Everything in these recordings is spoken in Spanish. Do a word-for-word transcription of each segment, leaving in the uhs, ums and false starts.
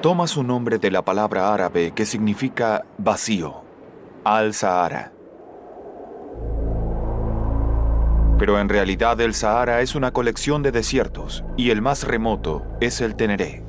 toma su nombre de la palabra árabe que significa vacío, al-Sahara. Pero en realidad el Sahara es una colección de desiertos y el más remoto es el Teneré.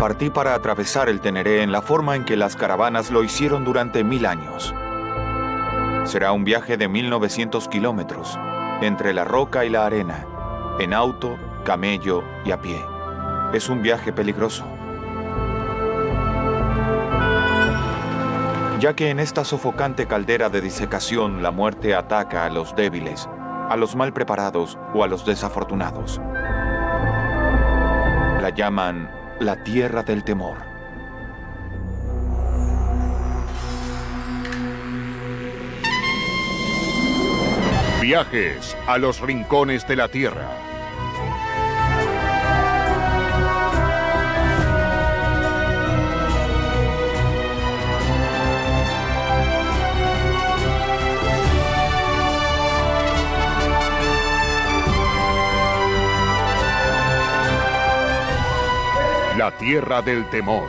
Partí para atravesar el Teneré en la forma en que las caravanas lo hicieron durante mil años. Será un viaje de mil novecientos kilómetros, entre la roca y la arena, en auto, camello y a pie. Es un viaje peligroso, ya que en esta sofocante caldera de disecación la muerte ataca a los débiles, a los mal preparados o a los desafortunados. La llaman la tierra del temor. Viajes a los rincones de la tierra. La tierra del temor.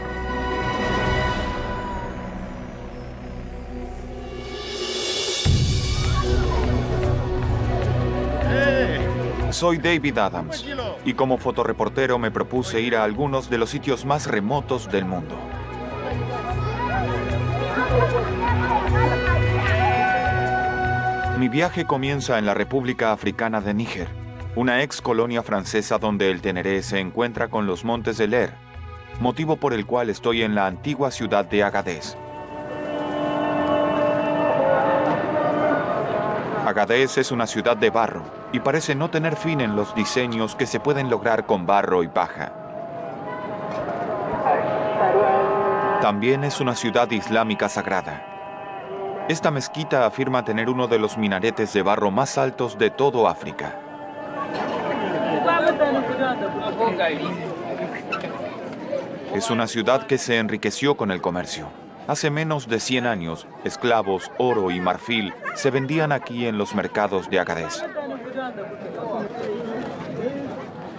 Soy David Adams y como fotoreportero me propuse ir a algunos de los sitios más remotos del mundo. Mi viaje comienza en la República Africana de Níger, una ex colonia francesa donde el Teneré se encuentra con los montes de Ler, motivo por el cual estoy en la antigua ciudad de Agadez. Agadez es una ciudad de barro y parece no tener fin en los diseños que se pueden lograr con barro y paja. También es una ciudad islámica sagrada. Esta mezquita afirma tener uno de los minaretes de barro más altos de todo África. Es una ciudad que se enriqueció con el comercio. Hace menos de cien años, esclavos, oro y marfil se vendían aquí en los mercados de Agadez.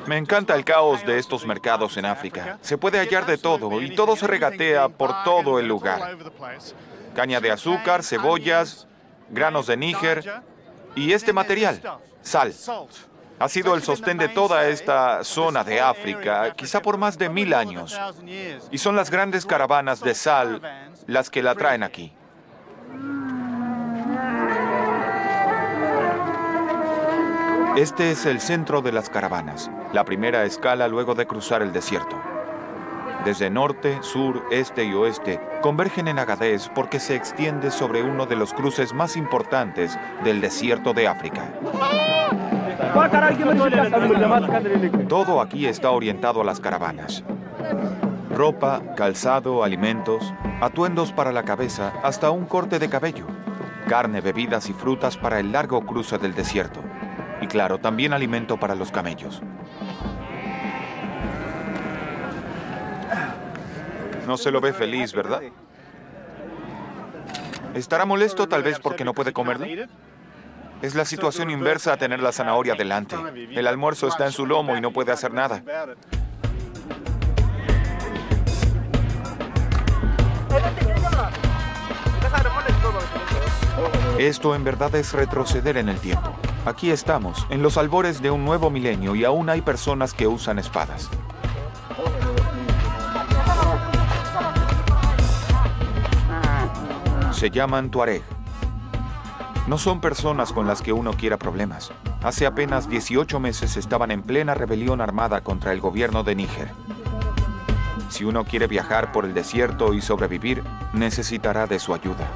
Me encanta el caos de estos mercados en África. Se puede hallar de todo y todo se regatea por todo el lugar. Caña de azúcar, cebollas, granos de Níger y este material, sal. Ha sido el sostén de toda esta zona de África, quizá por más de mil años. Y son las grandes caravanas de sal las que la traen aquí. Este es el centro de las caravanas, la primera escala luego de cruzar el desierto. Desde norte, sur, este y oeste convergen en Agadez porque se extiende sobre uno de los cruces más importantes del desierto de África. Todo aquí está orientado a las caravanas. Ropa, calzado, alimentos, atuendos para la cabeza, hasta un corte de cabello, carne, bebidas y frutas para el largo cruce del desierto. Y claro, también alimento para los camellos. No se lo ve feliz, ¿verdad? ¿Estará molesto tal vez porque no puede comerlo? Es la situación inversa a tener la zanahoria delante. El almuerzo está en su lomo y no puede hacer nada. Esto en verdad es retroceder en el tiempo. Aquí estamos, en los albores de un nuevo milenio, y aún hay personas que usan espadas. Se llaman Tuareg. No son personas con las que uno quiera problemas. Hace apenas dieciocho meses estaban en plena rebelión armada contra el gobierno de Níger. Si uno quiere viajar por el desierto y sobrevivir, necesitará de su ayuda.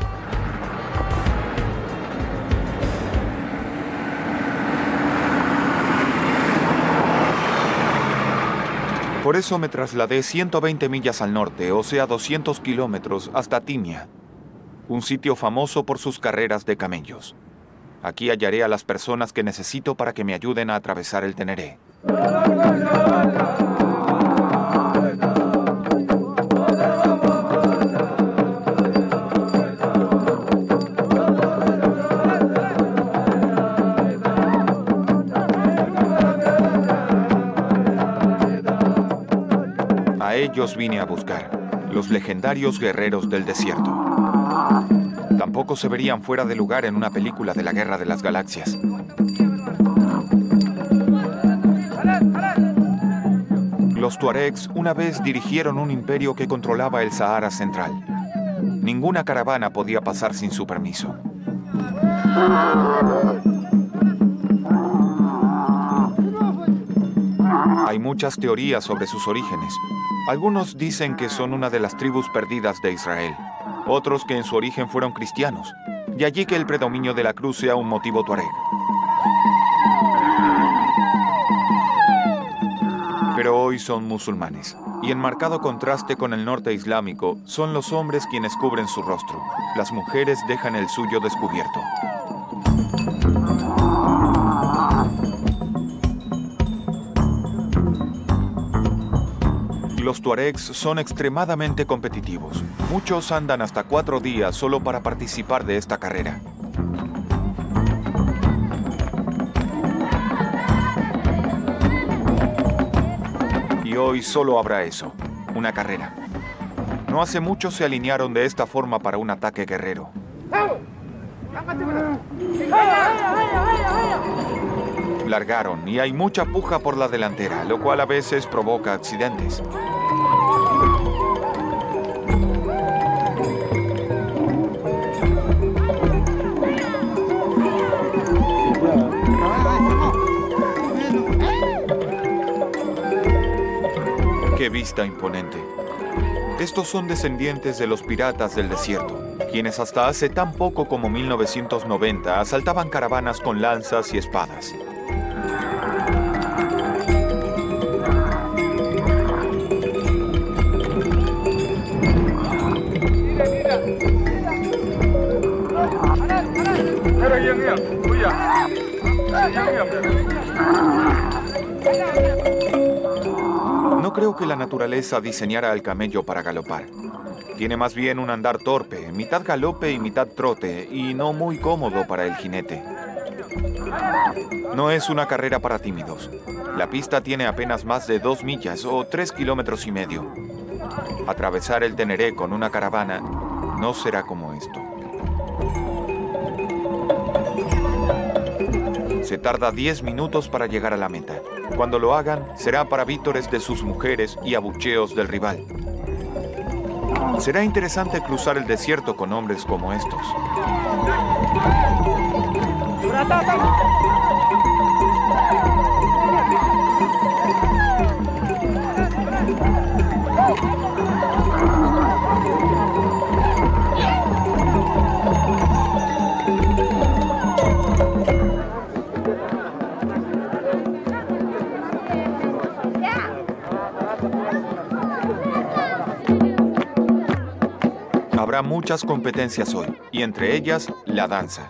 Por eso me trasladé ciento veinte millas al norte, o sea, doscientos kilómetros, hasta Timia, un sitio famoso por sus carreras de camellos. Aquí hallaré a las personas que necesito para que me ayuden a atravesar el Teneré. ellos vine a buscar, los legendarios guerreros del desierto. Tampoco se verían fuera de lugar en una película de la Guerra de las Galaxias. Los tuaregs una vez dirigieron un imperio que controlaba el Sahara Central. Ninguna caravana podía pasar sin su permiso. Hay muchas teorías sobre sus orígenes. Algunos dicen que son una de las tribus perdidas de Israel. Otros que en su origen fueron cristianos. De allí que el predominio de la cruz sea un motivo tuareg. Pero hoy son musulmanes. Y en marcado contraste con el norte islámico, son los hombres quienes cubren su rostro. Las mujeres dejan el suyo descubierto. Los tuaregs son extremadamente competitivos. Muchos andan hasta cuatro días solo para participar de esta carrera. Y hoy solo habrá eso, una carrera. No hace mucho se alinearon de esta forma para un ataque guerrero. Largaron y hay mucha puja por la delantera, lo cual a veces provoca accidentes. ¡Qué vista imponente! Estos son descendientes de los piratas del desierto, quienes hasta hace tan poco como mil novecientos noventa asaltaban caravanas con lanzas y espadas. No creo que la naturaleza diseñara al camello para galopar. Tiene más bien un andar torpe, mitad galope y mitad trote, y no muy cómodo para el jinete. No es una carrera para tímidos. La pista tiene apenas más de dos millas o tres kilómetros y medio. Atravesar el Teneré con una caravana no será como esto. Se tarda diez minutos para llegar a la meta. Cuando lo hagan, será para vítores de sus mujeres y abucheos del rival. Será interesante cruzar el desierto con hombres como estos. Habrá muchas competencias hoy, y entre ellas, la danza.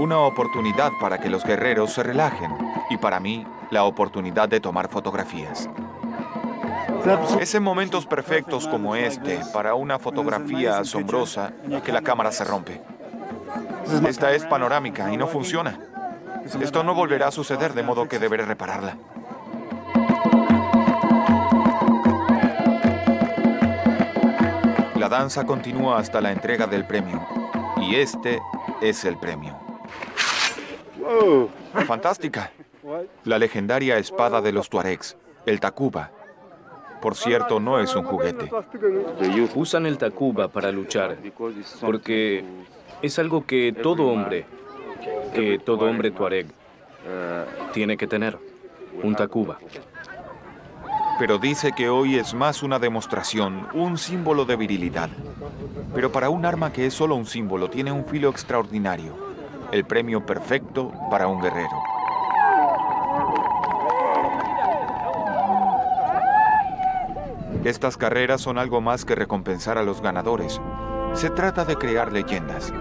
Una oportunidad para que los guerreros se relajen, y para mí, la oportunidad de tomar fotografías. Es en momentos perfectos como este, para una fotografía asombrosa, que la cámara se rompe. Esta es panorámica y no funciona. Esto no volverá a suceder, de modo que deberé repararla. La danza continúa hasta la entrega del premio. Y este es el premio. Oh. ¡Fantástica! La legendaria espada de los tuaregs, el takuba. Por cierto, no es un juguete. Usan el takuba para luchar, porque es algo que todo hombre, que todo hombre tuareg, tiene que tener, un takuba. Pero dice que hoy es más una demostración, un símbolo de virilidad. Pero para un arma que es solo un símbolo, tiene un filo extraordinario. El premio perfecto para un guerrero. Estas carreras son algo más que recompensar a los ganadores. Se trata de crear leyendas.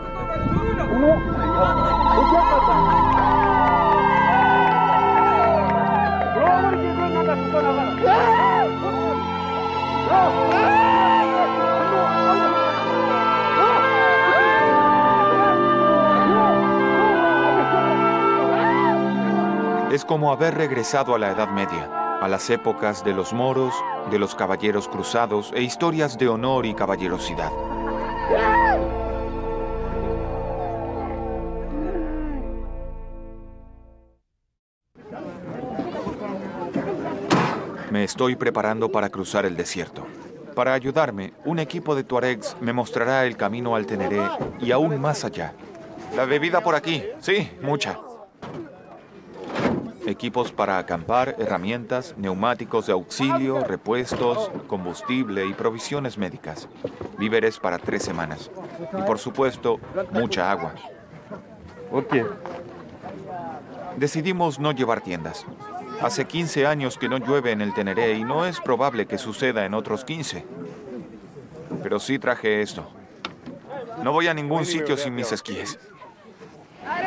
Es como haber regresado a la Edad Media, a las épocas de los moros, de los caballeros cruzados e historias de honor y caballerosidad. Me estoy preparando para cruzar el desierto. Para ayudarme, un equipo de tuaregs me mostrará el camino al Teneré y aún más allá. La bebida por aquí, sí, mucha. Equipos para acampar, herramientas, neumáticos de auxilio, repuestos, combustible y provisiones médicas. Víveres para tres semanas. Y por supuesto, mucha agua. Okay. Decidimos no llevar tiendas. Hace quince años que no llueve en el Teneré y no es probable que suceda en otros quince. Pero sí traje esto. No voy a ningún sitio sin mis esquíes.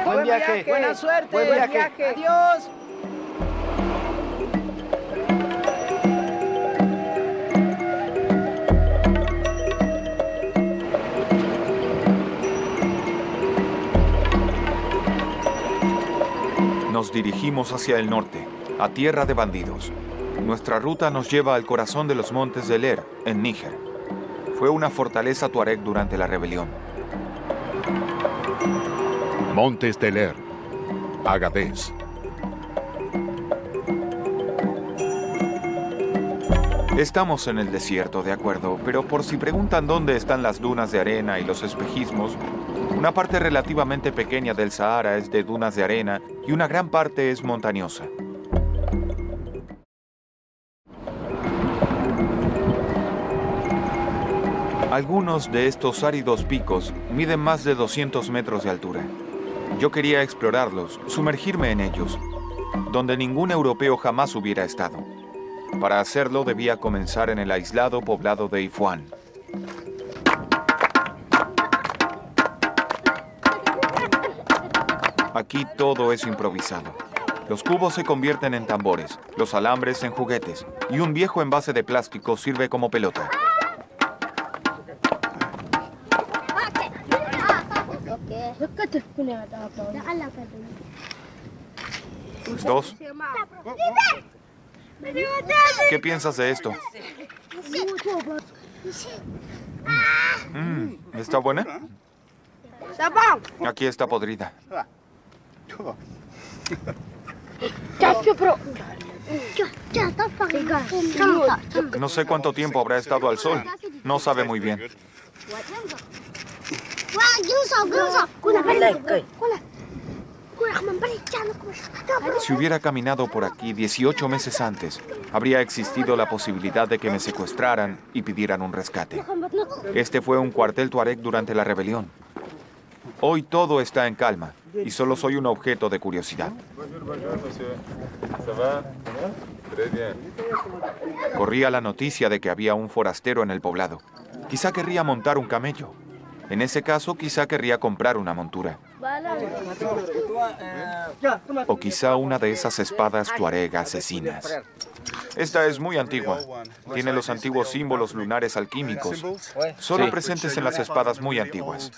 Buen viaje. Buena suerte. Buen viaje. Adiós. Nos dirigimos hacia el norte, a tierra de bandidos. Nuestra ruta nos lleva al corazón de los montes de Ler, en Níger. Fue una fortaleza tuareg durante la rebelión. Montes de Ler, Agadez. Estamos en el desierto, de acuerdo, pero por si preguntan dónde están las dunas de arena y los espejismos, una parte relativamente pequeña del Sahara es de dunas de arena y una gran parte es montañosa. Algunos de estos áridos picos miden más de doscientos metros de altura. Yo quería explorarlos, sumergirme en ellos, donde ningún europeo jamás hubiera estado. Para hacerlo debía comenzar en el aislado poblado de Ifuán. Aquí todo es improvisado. Los cubos se convierten en tambores, los alambres en juguetes y un viejo envase de plástico sirve como pelota. Dos. ¿Qué piensas de esto? Mm, ¿está buena? Aquí está podrida. No sé cuánto tiempo habrá estado al sol. No sabe muy bien. Si hubiera caminado por aquí dieciocho meses antes, habría existido la posibilidad de que me secuestraran y pidieran un rescate. Este fue un cuartel tuareg durante la rebelión. Hoy todo está en calma y solo soy un objeto de curiosidad. Corría la noticia de que había un forastero en el poblado. Quizá querría montar un camello. En ese caso, quizá querría comprar una montura. O quizá una de esas espadas tuareg asesinas. Esta es muy antigua. Tiene los antiguos símbolos lunares alquímicos, solo presentes en las espadas muy antiguas.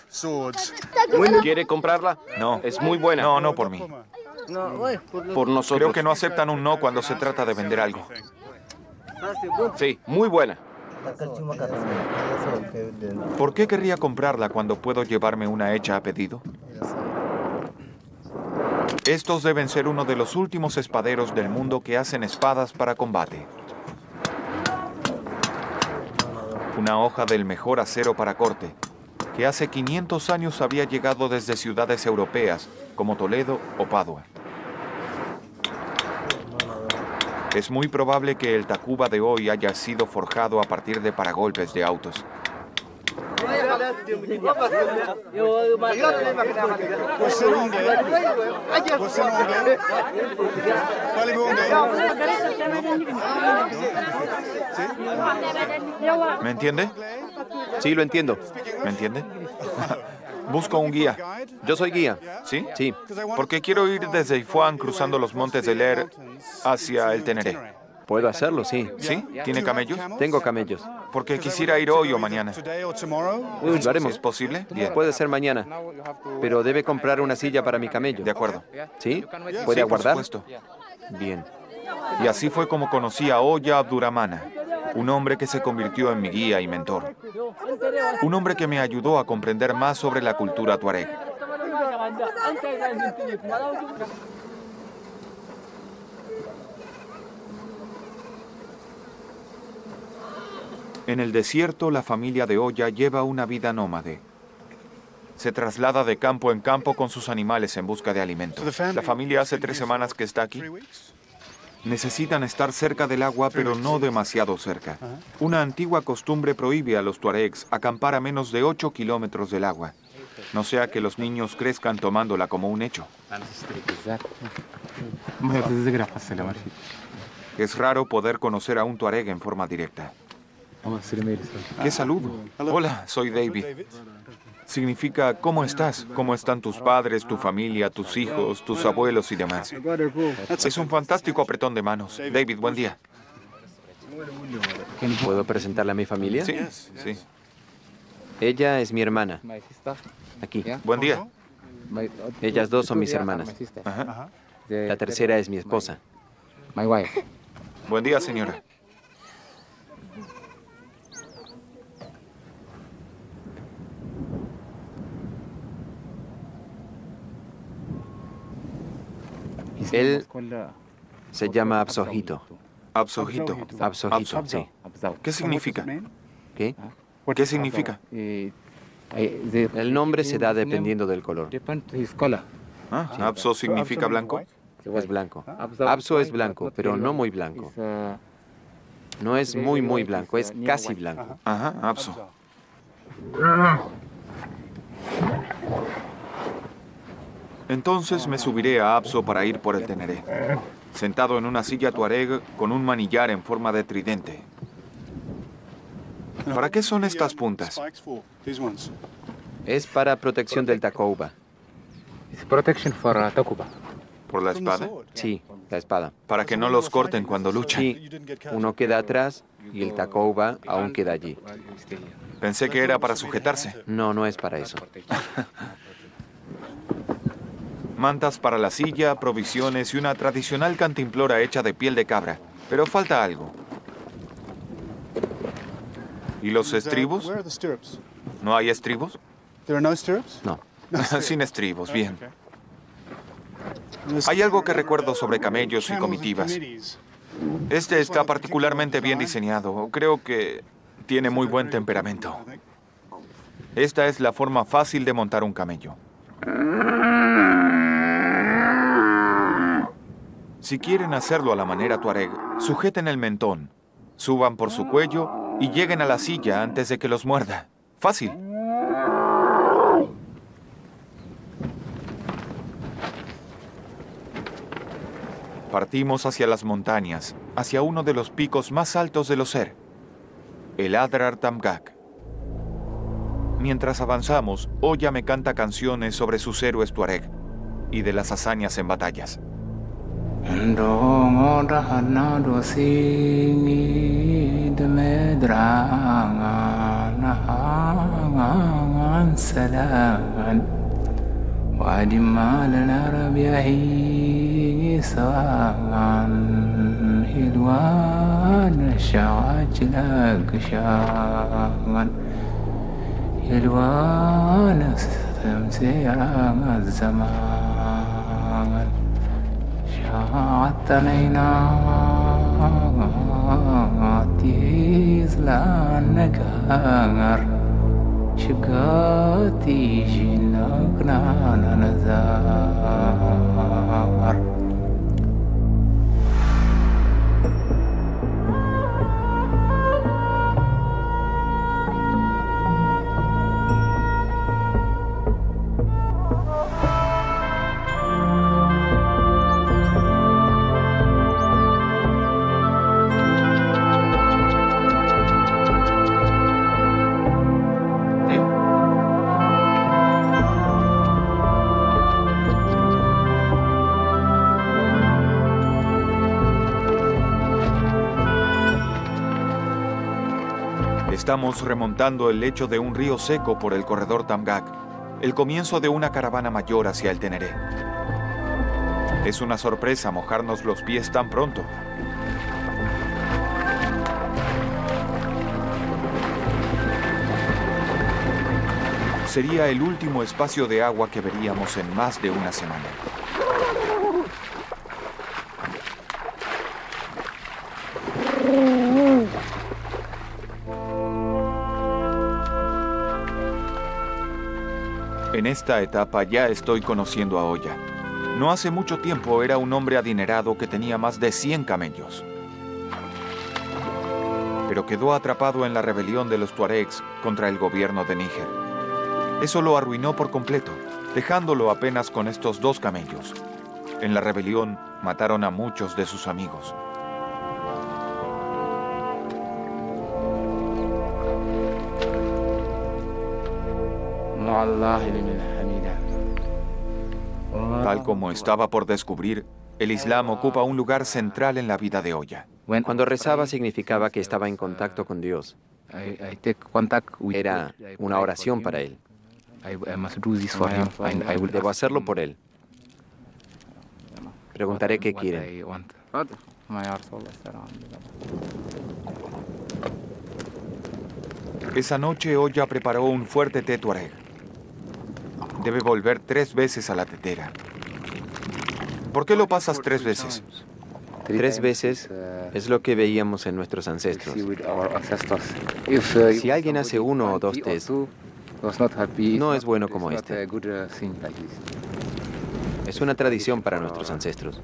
¿Quiere comprarla? No. Es muy buena. No, no por mí. Por nosotros. Creo que no aceptan un no cuando se trata de vender algo. Sí, muy buena. ¿Por qué querría comprarla cuando puedo llevarme una hecha a pedido? Estos deben ser uno de los últimos espaderos del mundo que hacen espadas para combate. Una hoja del mejor acero para corte, que hace quinientos años había llegado desde ciudades europeas, como Toledo o Padua. Es muy probable que el tacuba de hoy haya sido forjado a partir de paragolpes de autos. ¿Me entiende? Sí, lo entiendo. ¿Me entiende? Busco un guía. Yo soy guía. ¿Sí? Sí. Porque quiero ir desde Ifuán cruzando los montes de Ler hacia el Teneré. Puedo hacerlo, sí. ¿Sí? ¿Tiene camellos? Tengo camellos. Porque quisiera ir hoy o mañana. Uy, lo haremos. ¿Es posible? Bien. Puede ser mañana, pero debe comprar una silla para mi camello. De acuerdo. ¿Sí? ¿Puede sí, aguardar? Por supuesto. Bien. Y así fue como conocí a Oya Abduramana, un hombre que se convirtió en mi guía y mentor. Un hombre que me ayudó a comprender más sobre la cultura tuareg. En el desierto, la familia de Oya lleva una vida nómade. Se traslada de campo en campo con sus animales en busca de alimento. La familia hace tres semanas que está aquí. Necesitan estar cerca del agua, pero no demasiado cerca. Una antigua costumbre prohíbe a los tuaregs acampar a menos de ocho kilómetros del agua. No sea que los niños crezcan tomándola como un hecho. Es raro poder conocer a un tuareg en forma directa. ¡Qué saludo! Hola, soy David. Significa, ¿cómo estás? ¿Cómo están tus padres, tu familia, tus hijos, tus abuelos y demás? Es un fantástico apretón de manos. David, buen día. ¿Puedo presentarle a mi familia? Sí, sí. Ella es mi hermana. Aquí. Buen día. Ellas dos son mis hermanas. Ajá. La tercera es mi esposa. My wife. Buen día, señora. Él se llama Absojito. Absojito. Absojito, sí. ¿Qué significa? ¿Qué? ¿Qué significa? El nombre se da dependiendo del color. Ah, ¿Abso significa blanco? Es blanco. Abso es blanco, pero no muy blanco. No es muy, muy blanco, es casi blanco. Ajá, Abso. Entonces me subiré a Abso para ir por el Teneré, sentado en una silla tuareg con un manillar en forma de tridente. ¿Para qué son estas puntas? Es para protección del Takuba. ¿Por la espada? Sí, la espada. Para que no los corten cuando luchan. Sí, uno queda atrás y el Takuba aún queda allí. Pensé que era para sujetarse. No, no es para eso. Mantas para la silla, provisiones y una tradicional cantimplora hecha de piel de cabra. Pero falta algo. ¿Y los estribos? ¿No hay estribos? No. Sin estribos, bien. Hay algo que recuerdo sobre camellos y comitivas. Este está particularmente bien diseñado. Creo que tiene muy buen temperamento. Esta es la forma fácil de montar un camello. Si quieren hacerlo a la manera tuareg, sujeten el mentón, suban por su cuello y lleguen a la silla antes de que los muerda. Fácil. Partimos hacia las montañas, hacia uno de los picos más altos de los Ler, el Adrar Tamgak. Mientras avanzamos, Oya me canta canciones sobre sus héroes tuareg y de las hazañas en batallas. Estamos remontando el lecho de un río seco por el corredor Tamgak, el comienzo de una caravana mayor hacia el Teneré. Es una sorpresa mojarnos los pies tan pronto. Sería el último espacio de agua que veríamos en más de una semana. En esta etapa ya estoy conociendo a Oya. No hace mucho tiempo era un hombre adinerado que tenía más de cien camellos. Pero quedó atrapado en la rebelión de los Tuaregs contra el gobierno de Níger. Eso lo arruinó por completo, dejándolo apenas con estos dos camellos. En la rebelión mataron a muchos de sus amigos. Tal como estaba por descubrir, el Islam ocupa un lugar central en la vida de Oya. Cuando rezaba significaba que estaba en contacto con Dios. Era una oración para él. Debo hacerlo por él. Preguntaré qué quiere. Esa noche Oya preparó un fuerte té tuareg. Debe volver tres veces a la tetera. ¿Por qué lo pasas tres veces? Tres veces es lo que veíamos en nuestros ancestros. Si alguien hace uno o dos tés, no es bueno como este. Es una tradición para nuestros ancestros.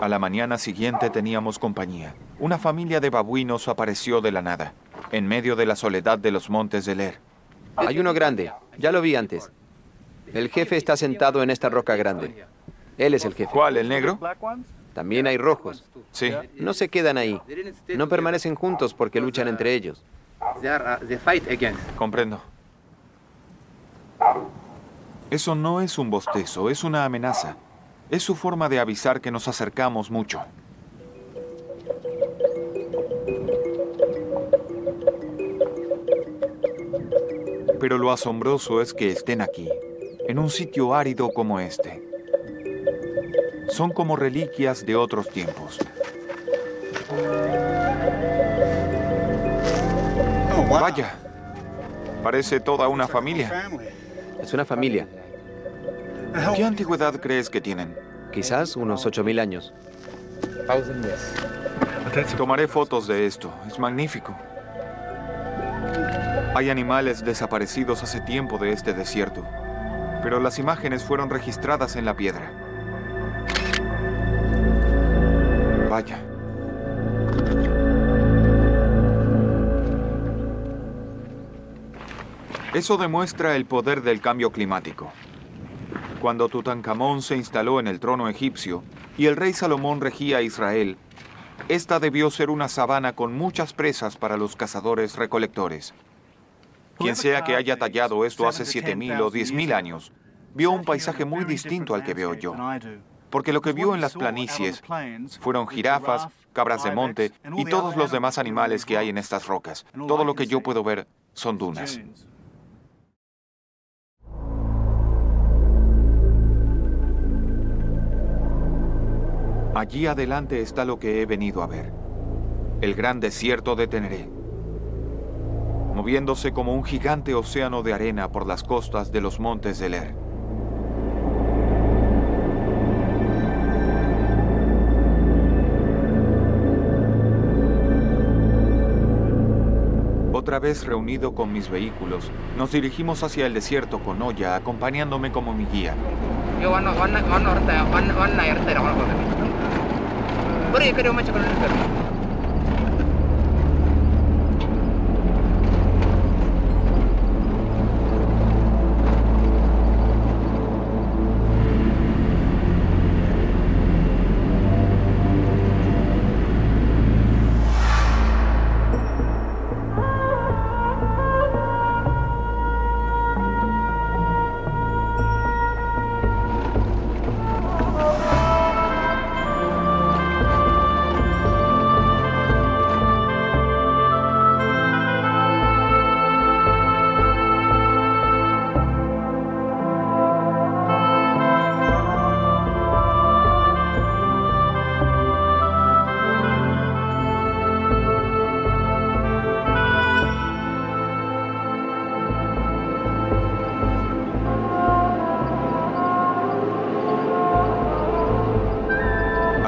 A la mañana siguiente teníamos compañía. Una familia de babuinos apareció de la nada, en medio de la soledad de los montes de Ler. Hay uno grande, ya lo vi antes. El jefe está sentado en esta roca grande. Él es el jefe. ¿Cuál, el negro? También hay rojos. Sí. No se quedan ahí. No permanecen juntos porque luchan entre ellos. Comprendo. Eso no es un bostezo, es una amenaza. Es su forma de avisar que nos acercamos mucho. Pero lo asombroso es que estén aquí, en un sitio árido como este. Son como reliquias de otros tiempos. Oh, wow. Vaya, parece toda una familia. Es una familia. ¿Qué antigüedad crees que tienen? Quizás unos ocho mil años. Tomaré fotos de esto. Es magnífico. Hay animales desaparecidos hace tiempo de este desierto, pero las imágenes fueron registradas en la piedra. Vaya. Eso demuestra el poder del cambio climático. Cuando Tutankamón se instaló en el trono egipcio y el rey Salomón regía a Israel, esta debió ser una sabana con muchas presas para los cazadores-recolectores. Quien sea que haya tallado esto hace siete mil o diez mil años, vio un paisaje muy distinto al que veo yo, porque lo que vio en las planicies fueron jirafas, cabras de monte y todos los demás animales que hay en estas rocas. Todo lo que yo puedo ver son dunas. Allí adelante está lo que he venido a ver, el gran desierto de Teneré, moviéndose como un gigante océano de arena por las costas de los montes de Ler. Otra vez reunido con mis vehículos, nos dirigimos hacia el desierto con Oya, acompañándome como mi guía.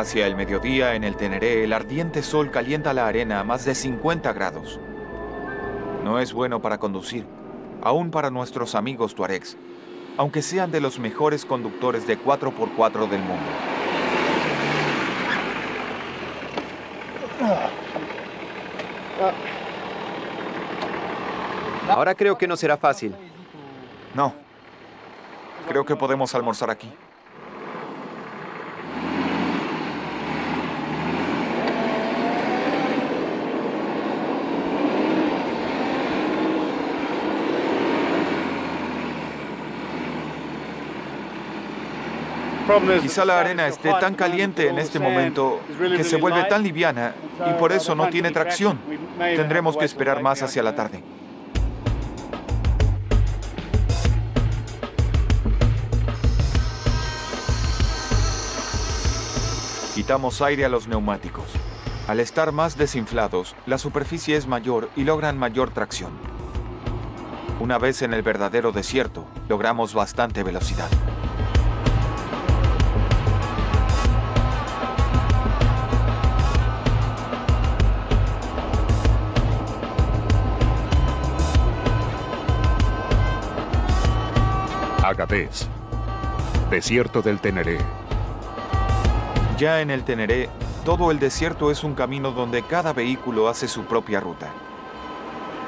Hacia el mediodía, en el Teneré, el ardiente sol calienta la arena a más de cincuenta grados. No es bueno para conducir, aún para nuestros amigos tuaregs, aunque sean de los mejores conductores de cuatro por cuatro del mundo. Ahora creo que no será fácil. No. Creo que podemos almorzar aquí. Quizá la arena esté tan caliente en este momento que se vuelve tan liviana y por eso no tiene tracción. Tendremos que esperar más hacia la tarde. Quitamos aire a los neumáticos. Al estar más desinflados, la superficie es mayor y logran mayor tracción. Una vez en el verdadero desierto, logramos bastante velocidad. Agadez, desierto del Teneré. Ya en el Teneré, todo el desierto es un camino donde cada vehículo hace su propia ruta.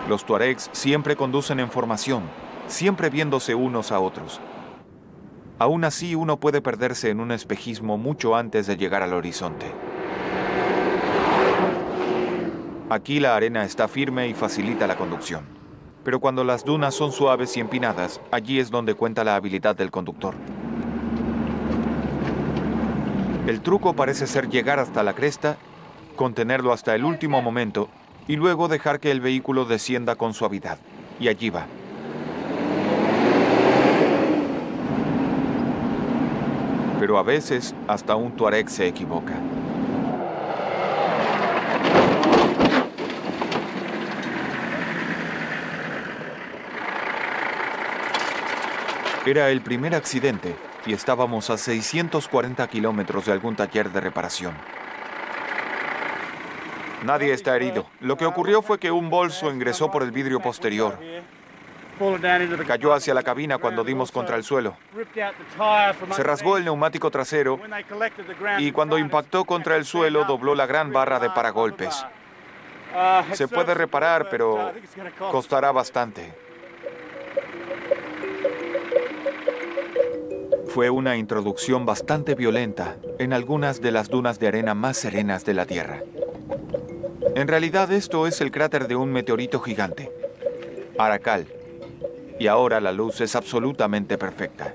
Los tuaregs siempre conducen en formación, siempre viéndose unos a otros. Aún así, uno puede perderse en un espejismo mucho antes de llegar al horizonte. Aquí la arena está firme y facilita la conducción. Pero cuando las dunas son suaves y empinadas, allí es donde cuenta la habilidad del conductor. El truco parece ser llegar hasta la cresta, contenerlo hasta el último momento y luego dejar que el vehículo descienda con suavidad. Y allí va. Pero a veces, hasta un tuareg se equivoca. Era el primer accidente y estábamos a seiscientos cuarenta kilómetros de algún taller de reparación. Nadie está herido. Lo que ocurrió fue que un bolso ingresó por el vidrio posterior. Cayó hacia la cabina cuando dimos contra el suelo. Se rasgó el neumático trasero y cuando impactó contra el suelo dobló la gran barra de paragolpes. Se puede reparar, pero costará bastante. Fue una introducción bastante violenta en algunas de las dunas de arena más serenas de la Tierra. En realidad, esto es el cráter de un meteorito gigante, Arakal, y ahora la luz es absolutamente perfecta.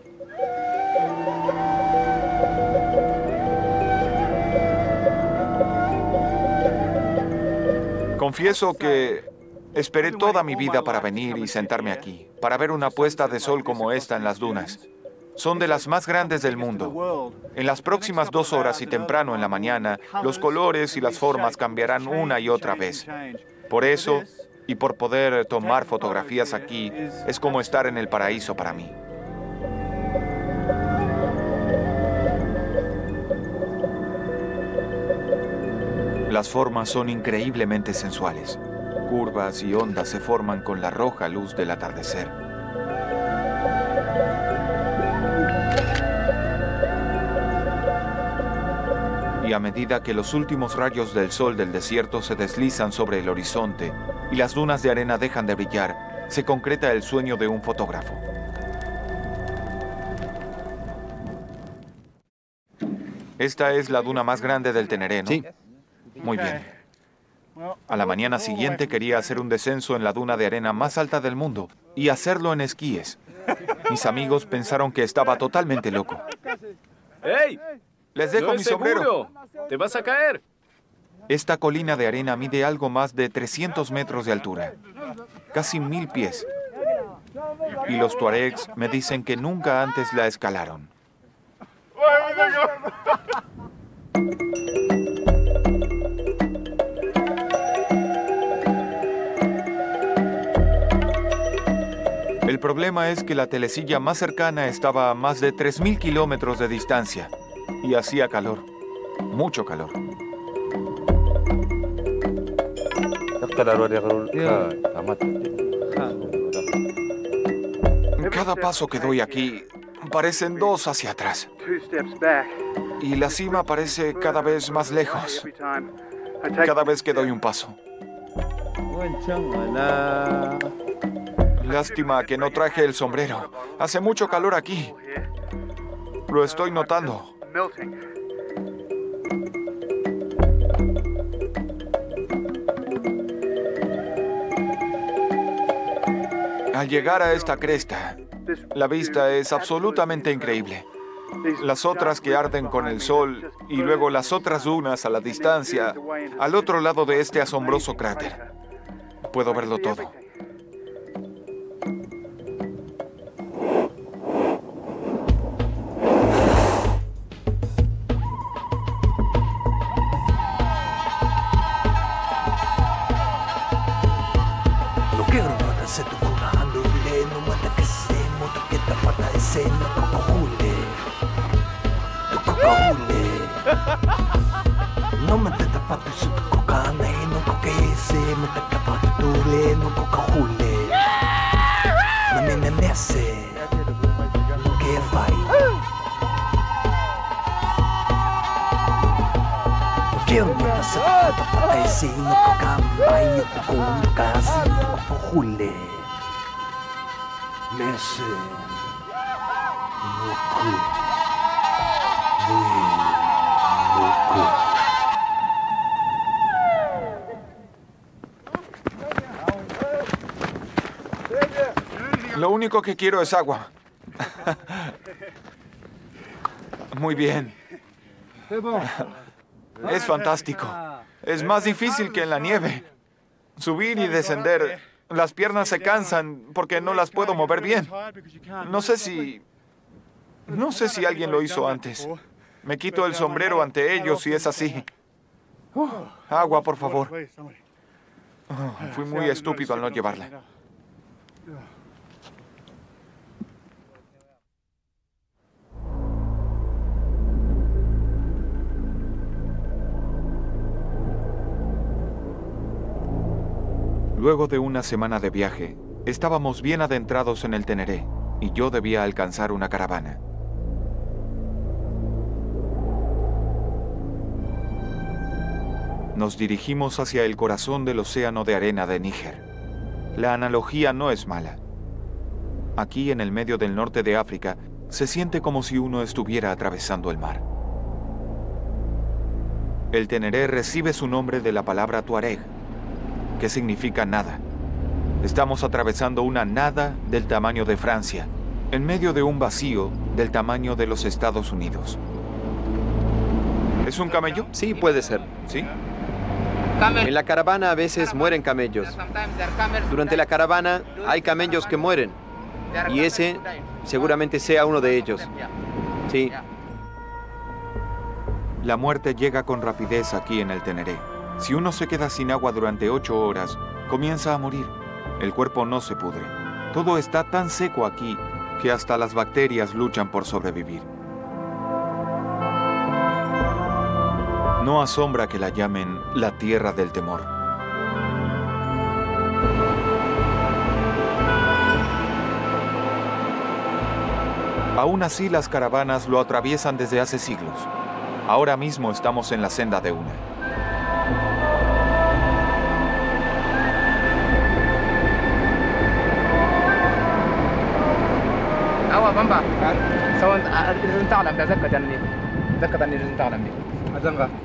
Confieso que esperé toda mi vida para venir y sentarme aquí, para ver una puesta de sol como esta en las dunas. Son de las más grandes del mundo. En las próximas dos horas y temprano en la mañana, los colores y las formas cambiarán una y otra vez. Por eso, y por poder tomar fotografías aquí, es como estar en el paraíso para mí. Las formas son increíblemente sensuales. Curvas y ondas se forman con la roja luz del atardecer. Y a medida que los últimos rayos del sol del desierto se deslizan sobre el horizonte y las dunas de arena dejan de brillar, se concreta el sueño de un fotógrafo. Esta es la duna más grande del Teneré, ¿no? Sí. Muy bien. A la mañana siguiente quería hacer un descenso en la duna de arena más alta del mundo y hacerlo en esquíes. Mis amigos pensaron que estaba totalmente loco. ¡Hey! Les dejo mi sombrero. ¡Te vas a caer! Esta colina de arena mide algo más de trescientos metros de altura, casi mil pies. Y los tuaregs me dicen que nunca antes la escalaron. El problema es que la telecilla más cercana estaba a más de tres mil kilómetros de distancia. Y hacía calor. Mucho calor. Cada paso que doy aquí parecen dos hacia atrás. Y la cima parece cada vez más lejos. Cada vez que doy un paso. Lástima que no traje el sombrero. Hace mucho calor aquí. Lo estoy notando. Al llegar a esta cresta, la vista es absolutamente increíble. Las otras que arden con el sol y luego las otras dunas a la distancia, al otro lado de este asombroso cráter. Puedo verlo todo. Lo único que quiero es agua. Muy bien. Es fantástico. Es más difícil que en la nieve. Subir y descender. Las piernas se cansan porque no las puedo mover bien. No sé si... No sé si alguien lo hizo antes. Me quito el sombrero ante ellos si es así. Uh, agua, por favor. Oh, fui muy estúpido al no llevarla. Luego de una semana de viaje, estábamos bien adentrados en el Teneré y yo debía alcanzar una caravana. Nos dirigimos hacia el corazón del océano de arena de Níger. La analogía no es mala. Aquí, en el medio del norte de África, se siente como si uno estuviera atravesando el mar. El Teneré recibe su nombre de la palabra Tuareg, que significa nada. Estamos atravesando una nada del tamaño de Francia, en medio de un vacío del tamaño de los Estados Unidos. ¿Es un camello? Sí, puede ser. ¿Sí? En la caravana a veces mueren camellos. Durante la caravana hay camellos que mueren. Y ese seguramente sea uno de ellos. Sí. La muerte llega con rapidez aquí en el Teneré. Si uno se queda sin agua durante ocho horas, comienza a morir. El cuerpo no se pudre. Todo está tan seco aquí que hasta las bacterias luchan por sobrevivir. No asombra que la llamen la tierra del temor. Aún así, las caravanas lo atraviesan desde hace siglos. Ahora mismo estamos en la senda de una.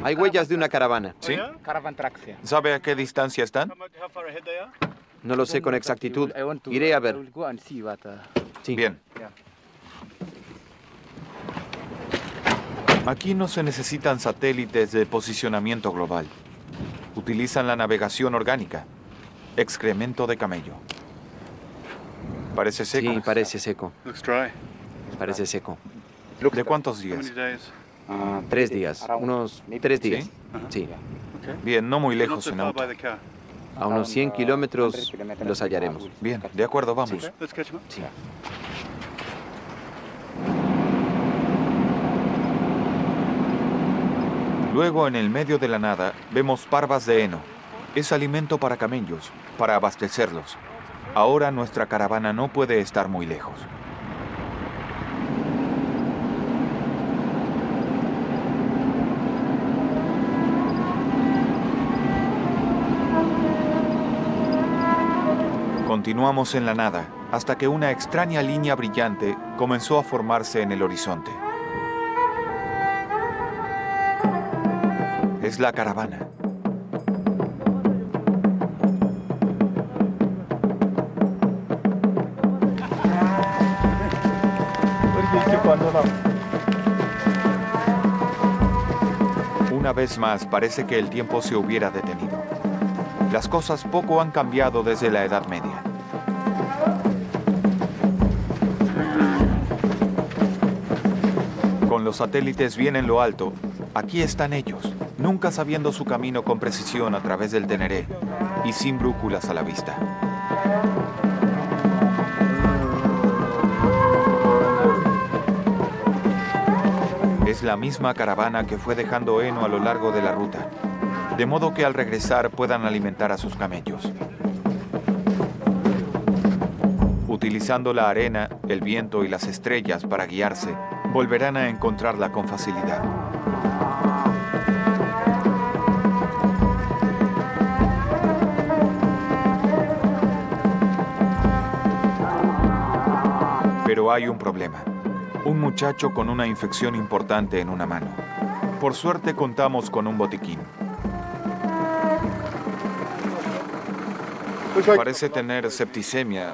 Hay huellas de una caravana. ¿Sí? ¿Sabe a qué distancia están? No lo sé con exactitud. Iré a ver. Sí. Bien. Aquí no se necesitan satélites de posicionamiento global. Utilizan la navegación orgánica. Excremento de camello. Parece seco. Sí, parece seco. Parece seco. ¿De cuántos días? Uh, tres días. Unos tres días. ¿Sí? Sí. Bien, no muy lejos en auto. A unos cien kilómetros los hallaremos. Bien, de acuerdo, vamos. Sí. Luego, en el medio de la nada, vemos parvas de heno. Es alimento para camellos, para abastecerlos. Ahora nuestra caravana no puede estar muy lejos. Continuamos en la nada, hasta que una extraña línea brillante comenzó a formarse en el horizonte. Es la caravana. Una vez más, parece que el tiempo se hubiera detenido. Las cosas poco han cambiado desde la Edad Media. Con los satélites bien en lo alto, aquí están ellos, nunca sabiendo su camino con precisión a través del Teneré y sin brújulas a la vista. Es la misma caravana que fue dejando heno a lo largo de la ruta, de modo que al regresar puedan alimentar a sus camellos. Utilizando la arena, el viento y las estrellas para guiarse, volverán a encontrarla con facilidad. Pero hay un problema. Un muchacho con una infección importante en una mano. Por suerte contamos con un botiquín. Parece tener septicemia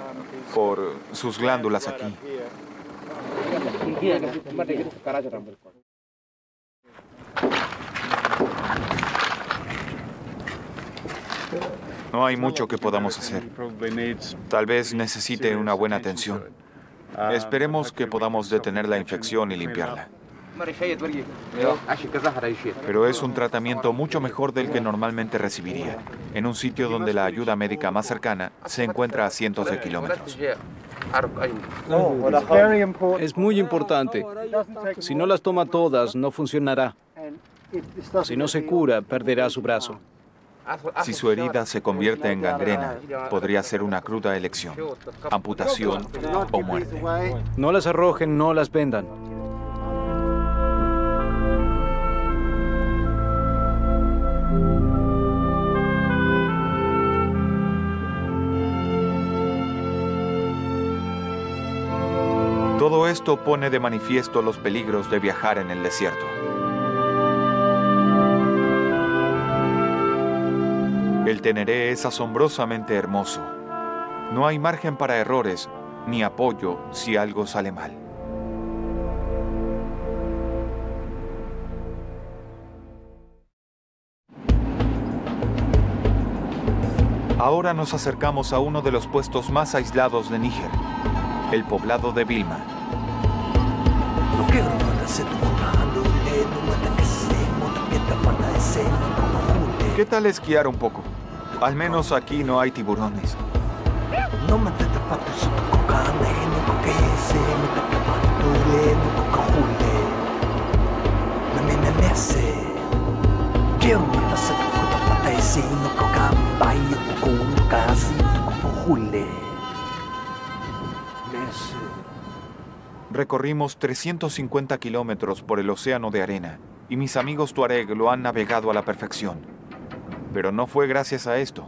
por sus glándulas aquí. No hay mucho que podamos hacer. Tal vez necesite una buena atención. Esperemos que podamos detener la infección y limpiarla. Pero es un tratamiento mucho mejor del que normalmente recibiría, en un sitio donde la ayuda médica más cercana se encuentra a cientos de kilómetros. Es muy importante. Si no las toma todas, no funcionará. Si no se cura, perderá su brazo. Si su herida se convierte en gangrena, podría ser una cruda elección, amputación o muerte. No las arrojen, no las vendan. Todo esto pone de manifiesto los peligros de viajar en el desierto. El Teneré es asombrosamente hermoso. No hay margen para errores ni apoyo si algo sale mal. Ahora nos acercamos a uno de los puestos más aislados de Níger, el poblado de Bilma. ¿Qué tal esquiar un poco? Al menos aquí no hay tiburones. Recorrimos trescientos cincuenta kilómetros por el océano de arena y mis amigos Tuareg lo han navegado a la perfección. Pero no fue gracias a esto.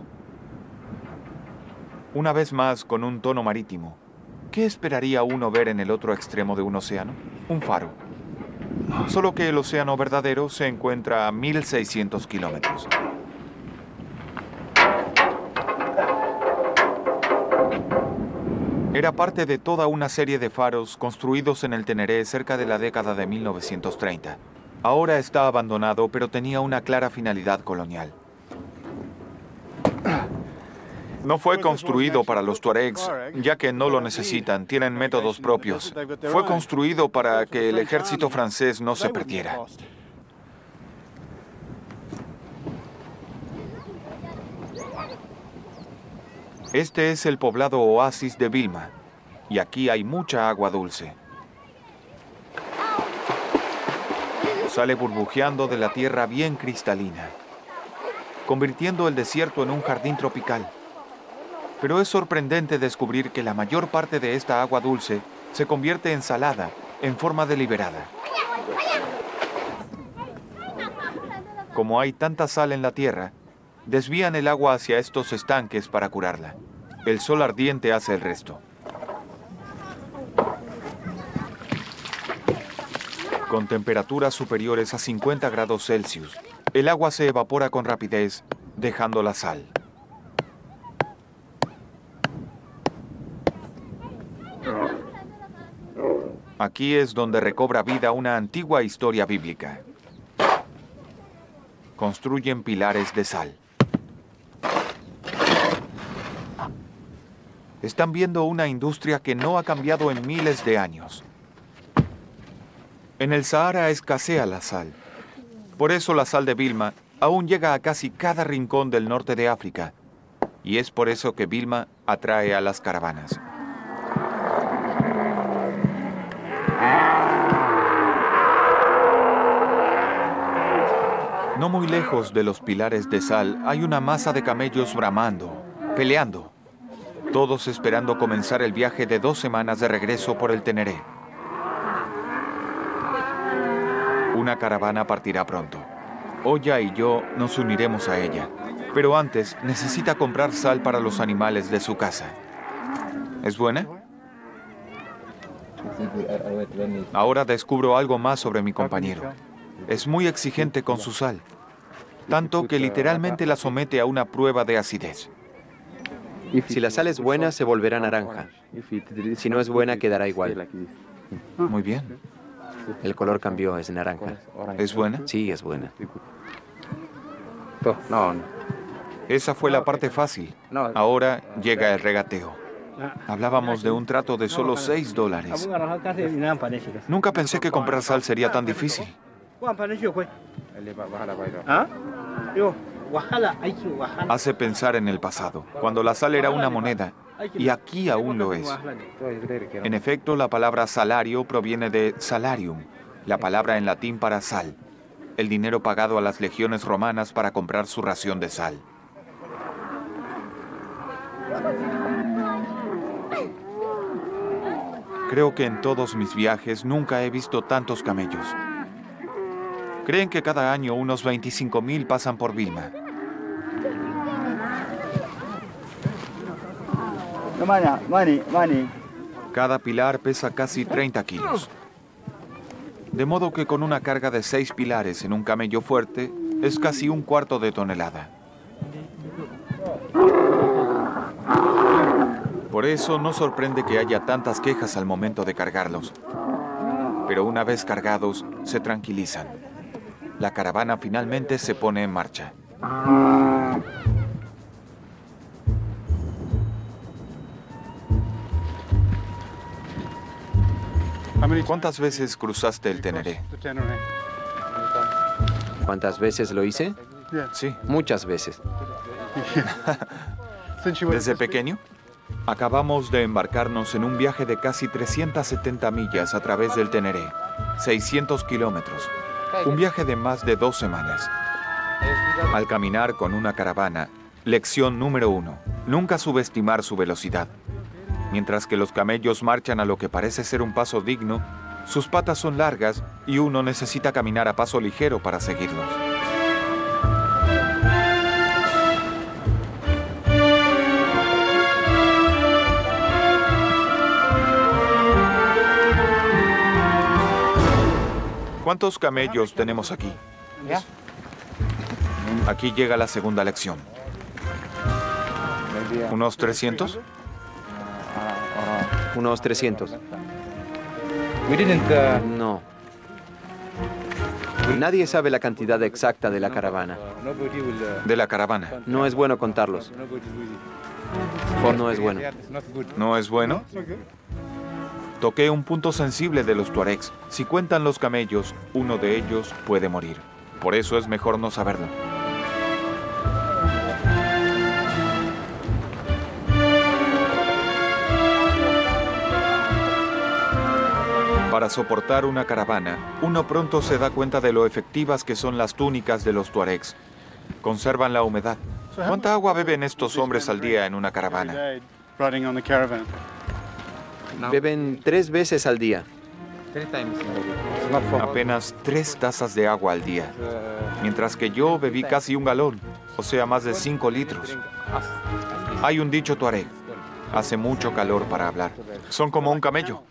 Una vez más, con un tono marítimo, ¿qué esperaría uno ver en el otro extremo de un océano? Un faro. Solo que el océano verdadero se encuentra a mil seiscientos kilómetros. Era parte de toda una serie de faros construidos en el Teneré cerca de la década de mil novecientos treinta. Ahora está abandonado, pero tenía una clara finalidad colonial. No fue construido para los tuaregs, ya que no lo necesitan, tienen métodos propios. Fue construido para que el ejército francés no se perdiera. Este es el poblado oasis de Bilma, y aquí hay mucha agua dulce. sale burbujeando de la tierra bien cristalina, convirtiendo el desierto en un jardín tropical. Pero es sorprendente descubrir que la mayor parte de esta agua dulce se convierte en salada en forma deliberada. Como hay tanta sal en la tierra, desvían el agua hacia estos estanques para curarla. El sol ardiente hace el resto. Con temperaturas superiores a cincuenta grados Celsius, el agua se evapora con rapidez, dejando la sal. Aquí es donde recobra vida una antigua historia bíblica. Construyen pilares de sal. Están viendo una industria que no ha cambiado en miles de años. En el Sahara escasea la sal. Por eso la sal de Bilma aún llega a casi cada rincón del norte de África. Y es por eso que Bilma atrae a las caravanas. No muy lejos de los pilares de sal hay una masa de camellos bramando, peleando, todos esperando comenzar el viaje de dos semanas de regreso por el Teneré. Una caravana partirá pronto. Oya y yo nos uniremos a ella, pero antes necesita comprar sal para los animales de su casa. ¿Es buena? Ahora descubro algo más sobre mi compañero. Es muy exigente con su sal, tanto que literalmente la somete a una prueba de acidez. Si la sal es buena, se volverá naranja. Si no es buena, quedará igual. Muy bien. El color cambió, es naranja. ¿Es buena? Sí, es buena. No, no. Esa fue la parte fácil. Ahora llega el regateo. Hablábamos de un trato de solo seis dólares. Nunca pensé que comprar sal sería tan difícil. Hace pensar en el pasado, cuando la sal era una moneda, y aquí aún lo es. En efecto, la palabra salario proviene de salarium, la palabra en latín para sal, el dinero pagado a las legiones romanas para comprar su ración de sal. Creo que en todos mis viajes nunca he visto tantos camellos. Creen que cada año unos veinticinco mil pasan por Bilma. Cada pilar pesa casi treinta kilos. De modo que con una carga de seis pilares en un camello fuerte, es casi un cuarto de tonelada. Por eso no sorprende que haya tantas quejas al momento de cargarlos. Pero una vez cargados, se tranquilizan. La caravana finalmente se pone en marcha. ¿Cuántas veces cruzaste el Teneré? ¿Cuántas veces lo hice? Sí. Muchas veces. ¿Desde pequeño? Acabamos de embarcarnos en un viaje de casi trescientas setenta millas a través del Teneré, seiscientos kilómetros. Un viaje de más de dos semanas. Al caminar con una caravana, lección número uno, nunca subestimar su velocidad. Mientras que los camellos marchan a lo que parece ser un paso digno, sus patas son largas y uno necesita caminar a paso ligero para seguirlos. ¿Cuántos camellos tenemos aquí? Aquí llega la segunda lección. ¿Unos trescientos? Unos trescientos. No. Nadie sabe la cantidad exacta de la caravana. ¿De la caravana? No es bueno contarlos. No es bueno. ¿No es bueno? Toqué un punto sensible de los tuaregs. Si cuentan los camellos, uno de ellos puede morir. Por eso es mejor no saberlo. Para soportar una caravana, uno pronto se da cuenta de lo efectivas que son las túnicas de los tuaregs. Conservan la humedad. ¿Cuánta agua beben estos hombres al día en una caravana? Beben tres veces al día. Apenas tres tazas de agua al día, mientras que yo bebí casi un galón, o sea, más de cinco litros. Hay un dicho tuareg: hace mucho calor para hablar. Son como un camello.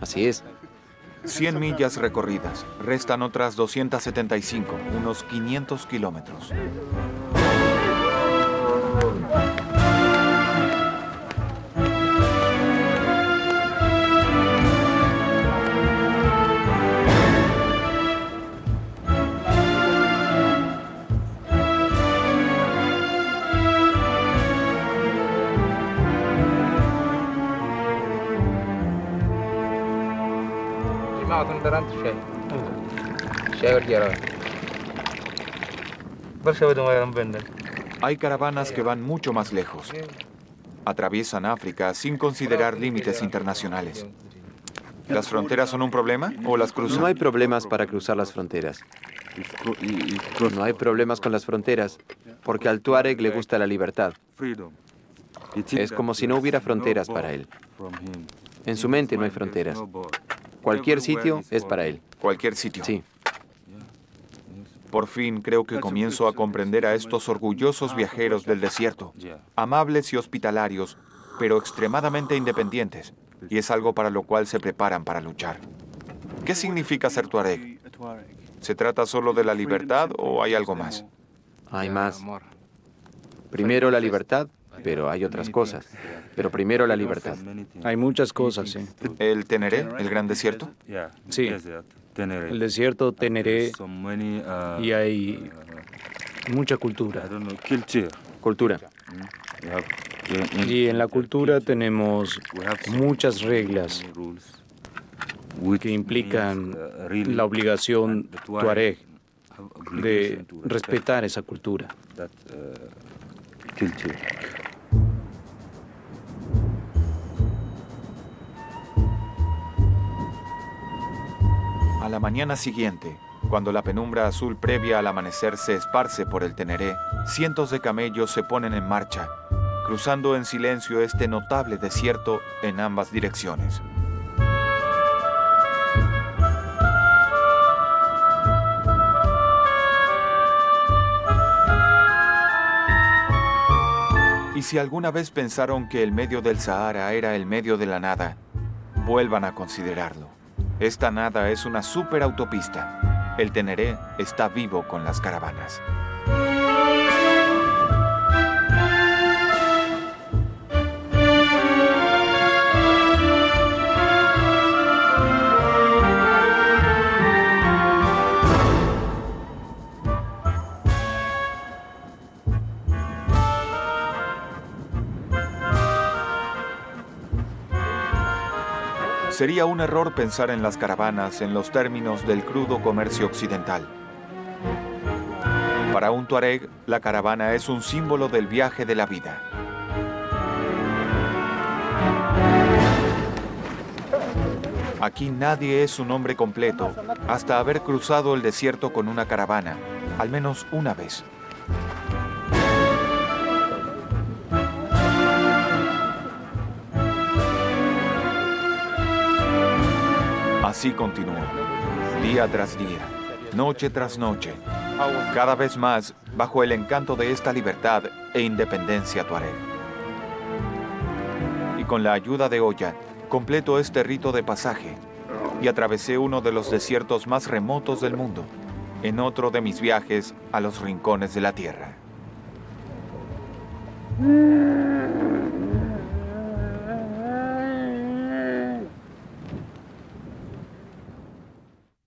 Así es. cien millas recorridas, restan otras doscientas setenta y cinco, unos quinientos kilómetros. Hay caravanas que van mucho más lejos. Atraviesan África sin considerar límites internacionales. ¿Las fronteras son un problema o las cruzan? No hay problemas para cruzar las fronteras. No hay problemas con las fronteras, porque al tuareg le gusta la libertad. Es como si no hubiera fronteras para él. En su mente no hay fronteras. Cualquier sitio es para él. ¿Cualquier sitio? Sí. Por fin creo que comienzo a comprender a estos orgullosos viajeros del desierto, amables y hospitalarios, pero extremadamente independientes, y es algo para lo cual se preparan para luchar. ¿Qué significa ser tuareg? ¿Se trata solo de la libertad o hay algo más? Hay más. Primero la libertad. Pero hay otras cosas. Pero primero la libertad. Hay muchas cosas, sí. ¿El Teneré, el gran desierto? Sí. El desierto Teneré. Y hay mucha cultura. Cultura. Y en la cultura tenemos muchas reglas que implican la obligación tuareg de respetar esa cultura. A la mañana siguiente, cuando la penumbra azul previa al amanecer se esparce por el Teneré, cientos de camellos se ponen en marcha, cruzando en silencio este notable desierto en ambas direcciones. Y si alguna vez pensaron que el medio del Sahara era el medio de la nada, vuelvan a considerarlo. Esta nada es una superautopista. El Teneré está vivo con las caravanas. Sería un error pensar en las caravanas en los términos del crudo comercio occidental. Para un tuareg, la caravana es un símbolo del viaje de la vida. Aquí nadie es un hombre completo hasta haber cruzado el desierto con una caravana, al menos una vez. Así continuó, día tras día, noche tras noche, cada vez más bajo el encanto de esta libertad e independencia tuareg. Y con la ayuda de Oya, completo este rito de pasaje y atravesé uno de los desiertos más remotos del mundo, en otro de mis viajes a los rincones de la tierra.